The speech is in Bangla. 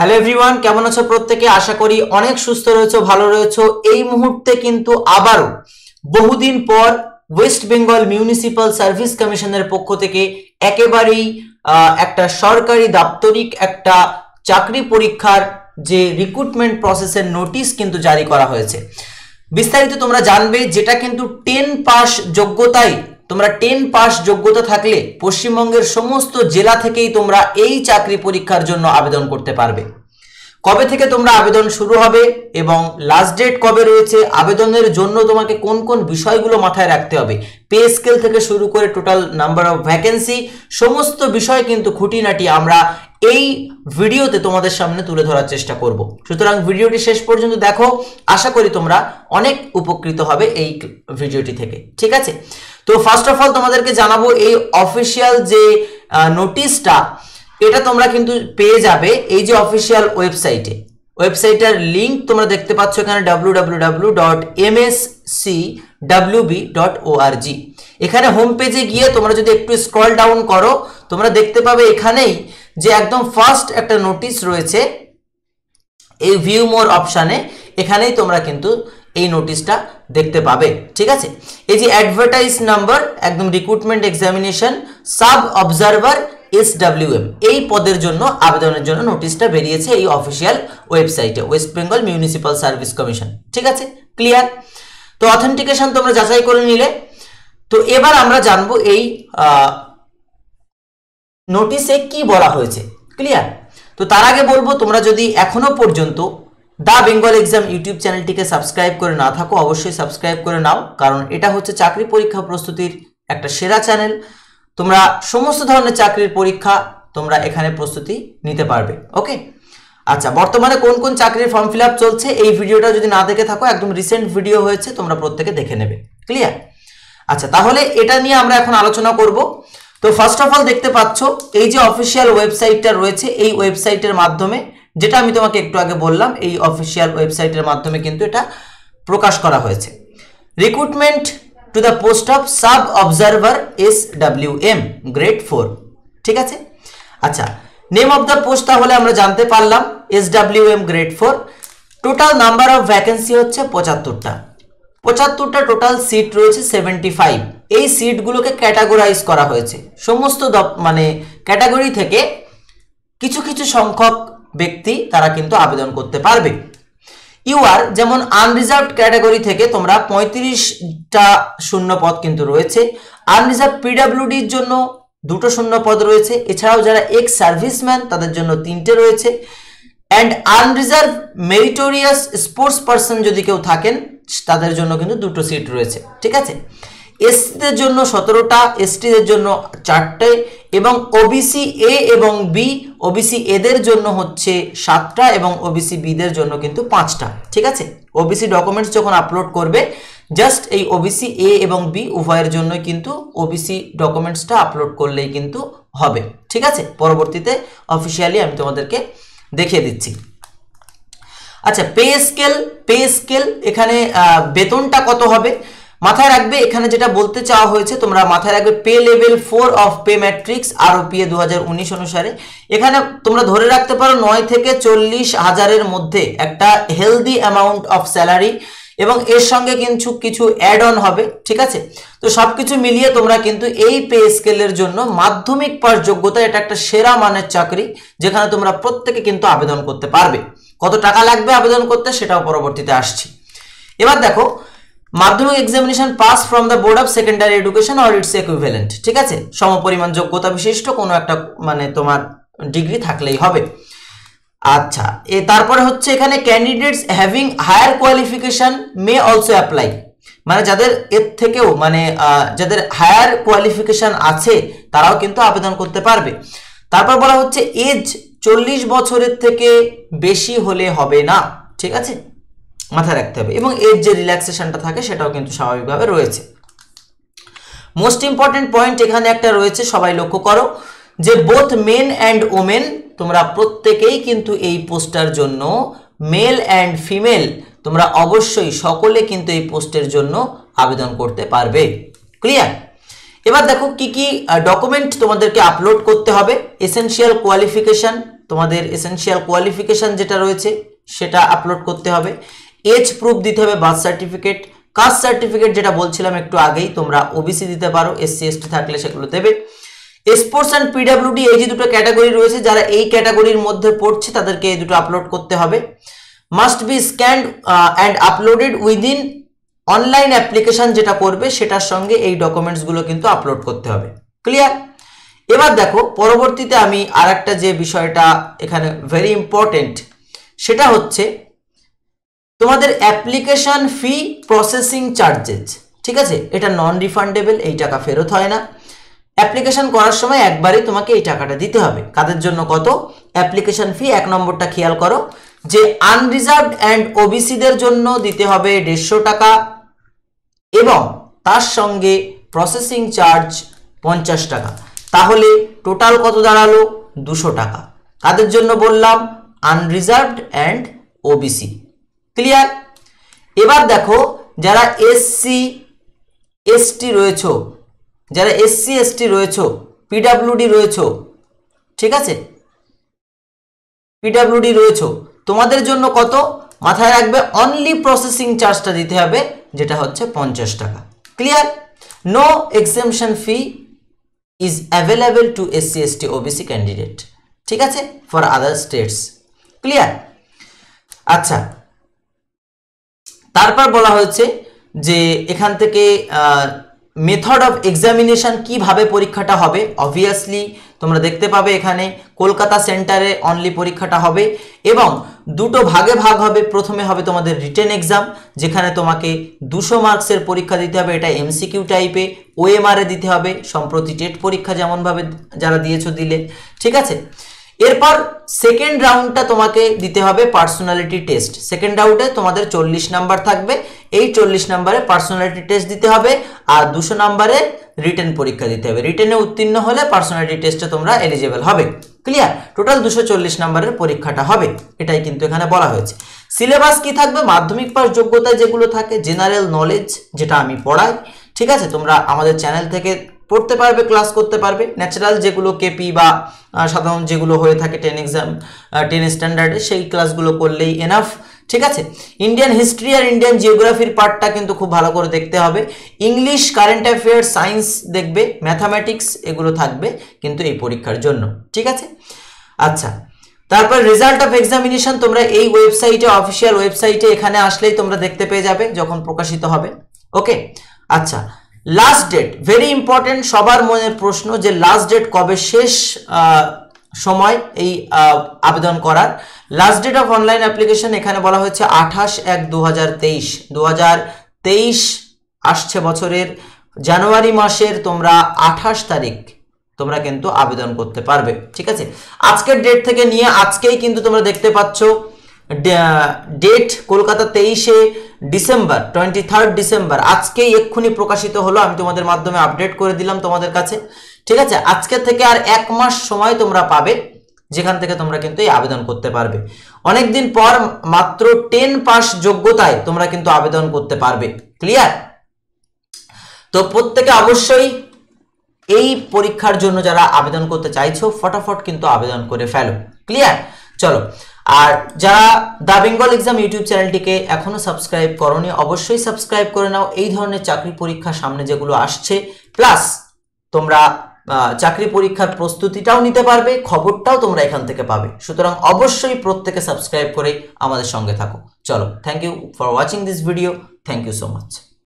हेलो एवरीवन केमन आछो प्रत्येके आशा करी अनेक सुस्थ रयेछो भालो रयेछो। एई मुहूर्ते किन्तु आबारो बहुदिन पर वेस्ट बेंगल म्यूनिसिपल सर्विस कमिशनेर पक्ष थेके एकेबारेई एकटा सरकारी दाप्तरिक एकटा चाकरी परीक्षार जे रिक्रुटमेंट प्रसेसेर नोटिस किन्तु जारी करा हयेछे। बिस्तारित तोमरा जानबे, जेटा किन्तु 10 पास योग्यता थाकले पश्चिमबंगेर समस्त जिला थेकेई तोमरा एई चाकरी परीक्षार जोन्नो आवेदन करते पारबे। कबे थेके तोमरा आवेदन शुरू होबे एबं लास्ट डेट कबे रयेछे, आवेदनेर जोन्नो तोमाके कोन कोन विषयगुलो माथाय राखते होबे, पे स्केल थेके शुरू करे टोटाल नम्बर अफ वैकेंसी समस्त विषय किन्तु खुंटिनाटी आमरा এই ভিডিওতে তোমাদের সামনে তুলে ধরার চেষ্টা করব। সুতরাং ভিডিওটি শেষ পর্যন্ত দেখো, আশা করি তোমরা অনেক উপকৃত হবে এই ভিডিওটি থেকে। ঠিক আছে, তো ফার্স্ট অফ অল তোমাদেরকে জানাবো এই অফিশিয়াল যে নোটিশটা, এটা তোমরা কিন্তু পেয়ে যাবে এই যে অফিশিয়াল ওয়েবসাইটে। ওয়েবসাইটার লিংক তোমরা দেখতে পাচ্ছ এখানে www.mscwb.org। এখানে হোম পেজে গিয়ে তোমরা যদি একটু স্ক্রল ডাউন করো তোমরা দেখতে পাবে এখানেই যে একদম ফার্স্ট একটা নোটিশ রয়েছে এই ভিউ মোর অপশানে, এখানেই তোমরা কিন্তু এই নোটিশটা দেখতে পাবে। ঠিক আছে, এই যে অ্যাডভার্টাইজ নাম্বার একদম recruitment examination sub observer SWM এই পদের জন্য আবেদনের জন্য নোটিশটা বেরিয়েছে এই অফিশিয়াল ওয়েবসাইটে West Bengal municipal service commission. ঠিক আছে, ক্লিয়ার। তো অথেন্টিকেশন তোমরা যাচাই করে নিলে। তো এবার আমরা জানবো এই নোটিশে কি বলা হয়েছে, ক্লিয়ার। তো তার আগে বলবো, তোমরা যদি এখনো পর্যন্ত দ্য বেঙ্গল এক্সাম ইউটিউব চ্যানেলটিকে সাবস্ক্রাইব করে না থাকো অবশ্যই সাবস্ক্রাইব করে নাও, কারণ এটা হচ্ছে চাকরি পরীক্ষা প্রস্তুতির একটা সেরা চ্যানেল। তোমরা সমস্ত ধরনের চাকরির পরীক্ষা তোমরা এখানে প্রস্তুতি নিতে পারবে। ওকে, আচ্ছা, বর্তমানে কোন কোন চাকরির ফর্ম ফিল আপ চলছে এই ভিডিওটা যদি না দেখে থাকো একদম রিসেন্ট ভিডিও হয়েছে, তোমরা প্রত্যেকে দেখে নেবে, ক্লিয়ার। আচ্ছা, তাহলে এটা নিয়ে আমরা এখন আলোচনা করব। তো ফার্স্ট অফ অল দেখতে পাচ্ছ এই যে অফিশিয়াল ওয়েবসাইটটা রয়েছে, এই ওয়েবসাইটের মাধ্যমে, যেটা আমি তোমাকে একটু আগে বললাম, এই অফিশিয়াল ওয়েবসাইটের মাধ্যমে কিন্তু এটা প্রকাশ করা হয়েছে। Recruitment to the post of sub observer SWM grade 4। ঠিক আছে, আচ্ছা, নেম অফ দ্য পোস্ট তাহলে আমরা জানতে পারলাম SWM grade 4। Total number of vacancy হচ্ছে 75টা টোটাল সিট রয়েছে 75। এই সিটগুলোকে ক্যাটাগরাইজ করা হয়েছে সমস্ত মানে ক্যাটাগরি থেকে কিছু কিছু সংখ্যক ব্যক্তি তারা কিন্তু আবেদন করতে পারবে। ইউআর যেমন আনরিজার্ভড ক্যাটাগরি থেকে তোমরা 35টা শূন্য পদ কিন্তু রয়েছে, আনরিজার্ভ PWDর জন্য 2টা শূন্য পদ রয়েছে, এছাড়াও যারা এক্স সার্ভিসম্যান তাদের জন্য 3টে রয়েছে, and unreserve meritorious sports person যদি কেউ থাকেন তাদের জন্য কিন্তু 2টো সিট রয়েছে। ঠিক আছে, এসসিদের জন্য 17টা, এসটিদের জন্য 4টে, এবং ওবিসি এ এবং বি, ওবিসি এদের জন্য হচ্ছে 7টা এবং ওবিসি বিদের জন্য কিন্তু 5টা। ঠিক আছে, ওবিসি ডকুমেন্টস যখন আপলোড করবে জাস্ট এই ওবিসি এ এবং বি উভয়ের জন্য কিন্তু ওবিসি ডকুমেন্টসটা আপলোড করলেই কিন্তু হবে। ঠিক আছে, পরবর্তীতে অফিশিয়ালি আমি তোমাদেরকে দেখিয়ে দিচ্ছি। আচ্ছা, পে স্কেল এখানে বেতনটা কত হবে মাথায় রাখবে, এখানে যেটা বলতে চাওয়া হয়েছে তোমরা মাথায় রাখবে pay level 4 of pay matrix ROPA 2019 অনুসারে। এখানে তোমরা ধরে রাখতে পারো 9 থেকে 40,000 মধ্যে একটা হেলদি অ্যামাউন্ট অফ স্যালারি, এবং এর সঙ্গে কিন্তু কিছু অ্যাড অন হবে। ঠিক আছে, তো সব কিছু মিলিয়ে তোমরা কিন্তু এই পে স্কেলের জন্য মাধ্যমিক পাস যোগ্যতা, এটা একটা সেরা মানের চাকরি যেখানে তোমরা প্রত্যেকে কিন্তু আবেদন করতে পারবে। কত টাকা লাগবে আবেদন করতে সেটাও পরবর্তীতে আসছি। এবার দেখো, মাধ্যমিক examination pass from the board of secondary education or it's equivalent. ঠিক আছে, সমপরিমাণ যোগ্যতা বিশিষ্ট কোনো একটা মানে তোমার ডিগ্রি থাকলেই হবে। আচ্ছা, তারপরে হচ্ছে এখানে candidates having higher qualification may also apply, মানে যাদের এর থেকেও মানে যাদের হায়ার কোয়ালিফিকেশন আছে তারাও কিন্তু আবেদন করতে পারবে। তারপর বলা হচ্ছে এজ 40 বছরের থেকে বেশি হলে হবে না। ঠিক আছে, মাথায় রাখতে হবে, এবং এর যে রিল্যাক্সেশনটা থাকে সেটাও কিন্তু স্বাভাবিকভাবে রয়েছে। মোস্ট ইম্পর্টেন্ট পয়েন্ট এখানে একটা রয়েছে, সবাই লক্ষ্য করো যে বোথ মেন অ্যান্ড ওমেন, তোমরা প্রত্যেকেই কিন্তু এই পোস্টটার জন্য, মেল অ্যান্ড ফিমেল তোমরা অবশ্যই সকলে কিন্তু এই পোস্টের জন্য আবেদন করতে পারবে, ক্লিয়ার। এবার দেখো কি কি ডকুমেন্ট তোমাদেরকে আপলোড করতে হবে, এসেনশিয়াল কোয়ালিফিকেশন তোমাদের এসেনশিয়াল কোয়ালিফিকেশন যেটা রয়েছে সেটা আপলোড করতে হবে, এজ প্রুফ দিতে হবে, বার্থ সার্টিফিকেট, কাস্ট সার্টিফিকেট যেটা বলছিলাম একটু আগেই তোমরা ওবিসি দিতে পারো, এসসি এসটি থাকলে সেগুলো দেবে। স্পোর্টস অ্যান্ড পিডাব্লিউডি এই যে দুটো ক্যাটাগরি রয়েছে যারা এই ক্যাটাগরির মধ্যে পড়ছে তাদেরকে এই দুটো আপলোড করতে হবে। Must be scanned and uploaded within online application যেটা করবে সেটার সঙ্গে এই ডকুমেন্টসগুলো কিন্তু আপলোড করতে হবে। ক্লিয়ার? এবার দেখো পরবর্তীতে আমি আর একটা যে বিষয়টা এখানে ভেরি ইম্পর্টেন্ট সেটা হচ্ছে তোমাদের অ্যাপ্লিকেশন ফি প্রসেসিং চার্জেস, ঠিক আছে? এটা নন রিফান্ডেবল, এই টাকা ফেরত হয় না। অ্যাপ্লিকেশন করার সময় একবারই তোমাকে এই টাকাটা দিতে হবে। কাদের জন্য কত? অ্যাপ্লিকেশন ফি এক নম্বরটা খেয়াল করো যে আনরিজার্ভড অ্যান্ড ওবিসিদের জন্য দিতে হবে 150 টাকা এবং তার সঙ্গে প্রসেসিং চার্জ 50 টাকা, তাহলে টোটাল কত দাঁড়ালো? 200 টাকা। কাদের জন্য বললাম? Unreserved and OBC. ক্লিয়ার? এবার দেখো যারা এসসি এসটি রয়েছে, যারা এসসি এসটি রয়েছে, পিডাব্লিউডি রয়েছে, ঠিক আছে, পিডাব্লিউডি রয়েছে, তোমাদের জন্য কত মাথায় রাখবে? অনলি প্রসেসিং চার্জটা দিতে হবে যেটা হচ্ছে 50 টাকা। Clear? No exemption fee is available to SC ST OBC candidate, ঠিক আছে, ফর আদার স্টেটস। ক্লিয়ার? আচ্ছা, তারপর বলা হয়েছে যে এখান থেকে মেথড অফ এক্সামিনেশান কিভাবে পরীক্ষাটা হবে। অবভিয়াসলি তোমরা দেখতে পাবে এখানে কলকাতা সেন্টারে অনলি পরীক্ষাটা হবে এবং দুটো ভাগে ভাগ হবে। প্রথমে হবে তোমাদের রিটেন এক্সাম, যেখানে তোমাকে 200 মার্কসের পরীক্ষা দিতে হবে, এটা এমসিকিউ টাইপে, ওএমআরে দিতে হবে, সম্প্রতি টেট পরীক্ষা যেমনভাবে যারা দিয়েছো দিলে, ঠিক আছে। এরপর সেকেন্ড রাউন্ডটা তোমাকে দিতে হবে পার্সোনালিটি টেস্ট। সেকেন্ড রাউন্ডে তোমাদের 40 নাম্বার থাকবে, এই 40 নাম্বারে পার্সোনালিটি টেস্ট দিতে হবে আর 200 নাম্বারে রিটেন পরীক্ষা দিতে হবে। রিটেনে উত্তীর্ণ হলে পার্সোনালিটি টেস্টে তোমরা এলিজেবল হবে। ক্লিয়ার? টোটাল 240 নাম্বারের পরীক্ষাটা হবে, এটাই কিন্তু এখানে বলা হয়েছে। সিলেবাস কি থাকবে? মাধ্যমিক পাস যোগ্যতা যেগুলো থাকে, জেনারেল নলেজ যেটা আমি পড়াই, ঠিক আছে, তোমরা আমাদের চ্যানেল থেকে পড়তে পারবে, ক্লাস করতে পারবে। ন্যাচারাল যেগুলো কেপি বা সাধারণ যেগুলো হয়ে থাকে 10 স্ট্যান্ডার্ডে সেই ক্লাসগুলো করলেই এনাফ, ঠিক আছে। ইন্ডিয়ান হিস্ট্রি আর ইন্ডিয়ান জিওগ্রাফির পার্টটা কিন্তু খুব ভালো করে দেখতে হবে। ইংলিশ, কারেন্ট অ্যাফেয়ার, সায়েন্স দেখবে, ম্যাথামেটিক্স এগুলো থাকবে কিন্তু এই পরীক্ষার জন্য, ঠিক আছে। আচ্ছা, তারপর রেজাল্ট অফ এক্সামিনেশন তোমরা এই ওয়েবসাইটে, অফিসিয়াল ওয়েবসাইটে এখানে আসলেই তোমরা দেখতে পেয়ে যাবে যখন প্রকাশিত হবে। ওকে, আচ্ছা, লাস্ট ডেট ভেরি ইম্পর্টেন্ট, সবার মনের প্রশ্ন যে লাস্ট ডেট কবে, শেষ সময় এই আবেদন করার। Last date of online application এখানে বলা হয়েছে 28-1-2023। 2023 আসছে বছরের জানুয়ারি মাসের তোমরা 28 তারিখ তোমরা কিন্তু আবেদন করতে পারবে, ঠিক আছে। আজকের ডেট থেকে নিয়ে আজকেই কিন্তু তোমরা দেখতে পাচ্ছ ডেট কলকাতা 23শে ডিসেম্বর, 23 ডিসেম্বর, আজকেই এক্ষুনি প্রকাশিত হলো, আমি তোমাদের মাধ্যমে আপডেট করে দিলাম তোমাদের কাছে, ঠিক আছে। আজকে থেকে আর 1 মাস সময় তোমরা পাবে যেখান থেকে তোমরা কিন্তু এই আবেদন করতে পারবে। অনেকদিন পর মাত্র 10 পাস যোগ্যতায় তোমরা কিন্তু আবেদন করতে পারবে। ক্লিয়ার? তো প্রত্যেকে অবশ্যই এই পরীক্ষার জন্য যারা আবেদন করতে চাইছো ফটাফট কিন্তু আবেদন করে ফেলো। ক্লিয়ার? চলো, আর যারা দ্য বেঙ্গল এক্সাম ইউটিউব চ্যানেলটিকে এখনও সাবস্ক্রাইব করোনি অবশ্যই সাবস্ক্রাইব করে নাও। এই ধরনের চাকরি পরীক্ষা সামনে যেগুলো আসছে, প্লাস তোমরা চাকরি পরীক্ষার প্রস্তুতিটাও নিতে পারবে, খবরটাও তোমরা এখান থেকে পাবে। সুতরাং অবশ্যই প্রত্যেকে সাবস্ক্রাইব করে আমাদের সঙ্গে থাকো। চলো, thank you for watching this video, thank you so much.